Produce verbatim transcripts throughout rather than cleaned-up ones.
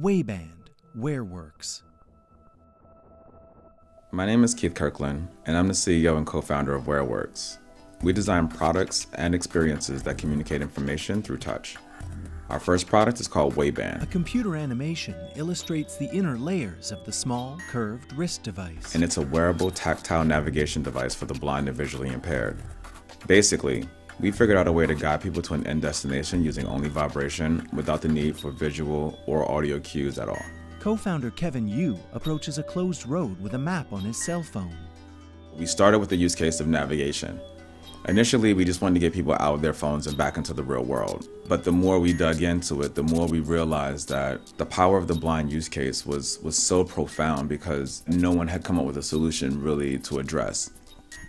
Wayband, WearWorks. My name is Keith Kirkland, and I'm the C E O and co-founder of WearWorks. We design products and experiences that communicate information through touch. Our first product is called Wayband. A computer animation illustrates the inner layers of the small, curved wrist device. And it's a wearable, tactile navigation device for the blind and visually impaired. Basically, we figured out a way to guide people to an end destination using only vibration without the need for visual or audio cues at all. Co-founder Kevin Yu approaches a closed road with a map on his cell phone. We started with the use case of navigation. Initially, we just wanted to get people out of their phones and back into the real world. But the more we dug into it, the more we realized that the power of the blind use case was, was so profound because no one had come up with a solution really to address.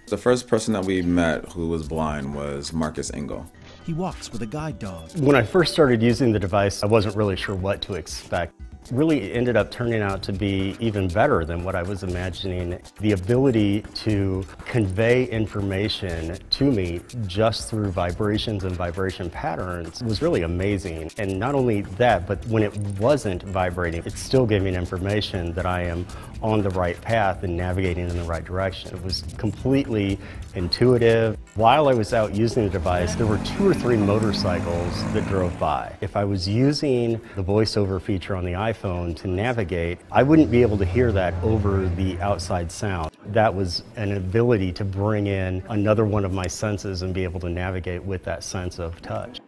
The first person that we met who was blind was Marcus Engel. He walks with a guide dog. When I first started using the device, I wasn't really sure what to expect. Really ended up turning out to be even better than what I was imagining. The ability to convey information to me just through vibrations and vibration patterns was really amazing. And not only that, but when it wasn't vibrating, it still gave me information that I am on the right path and navigating in the right direction. It was completely intuitive. While I was out using the device, there were two or three motorcycles that drove by. If I was using the voiceover feature on the iPhone, iPhone to navigate, I wouldn't be able to hear that over the outside sound. That was an ability to bring in another one of my senses and be able to navigate with that sense of touch.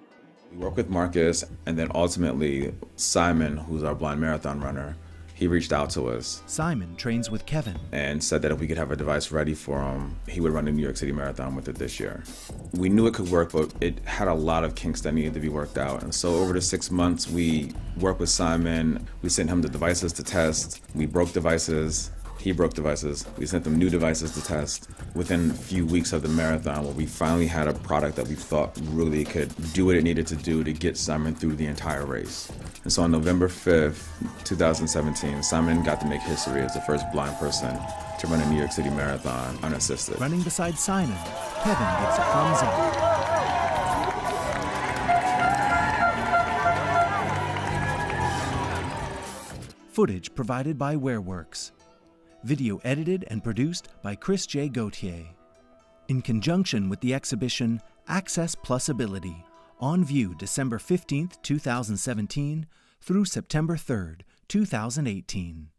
We worked with Marcus, and then ultimately Simon, who's our blind marathon runner, he reached out to us. Simon trains with Kevin. And said that if we could have a device ready for him, he would run the New York City Marathon with it this year. We knew it could work, but it had a lot of kinks that needed to be worked out. And so over the six months, we worked with Simon. We sent him the devices to test. We broke devices. He broke devices. We sent them new devices to test. Within a few weeks of the marathon, where we finally had a product that we thought really could do what it needed to do to get Simon through the entire race. And so on November fifth, two thousand seventeen, Simon got to make history as the first blind person to run a New York City Marathon unassisted. Running beside Simon, Kevin gets a thumbs up. Footage provided by WearWorks. Video edited and produced by Chris J. Gauthier. In conjunction with the exhibition Access Plus Ability, on view December fifteenth, two thousand seventeen through September third, two thousand eighteen.